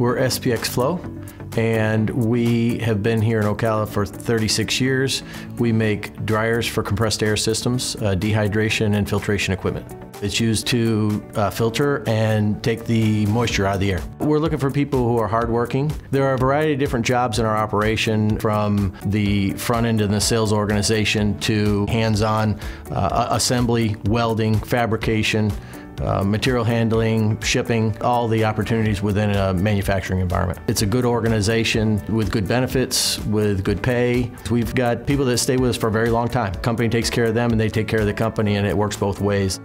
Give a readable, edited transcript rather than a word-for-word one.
We're SPX Flow, and we have been here in Ocala for 36 years. We make dryers for compressed air systems, dehydration and filtration equipment. It's used to filter and take the moisture out of the air. We're looking for people who are hardworking. There are a variety of different jobs in our operation, from the front end of the sales organization to hands-on assembly, welding, fabrication, material handling, shipping, all the opportunities within a manufacturing environment. It's a good organization with good benefits, with good pay. We've got people that stay with us for a very long time. The company takes care of them and they take care of the company, and it works both ways.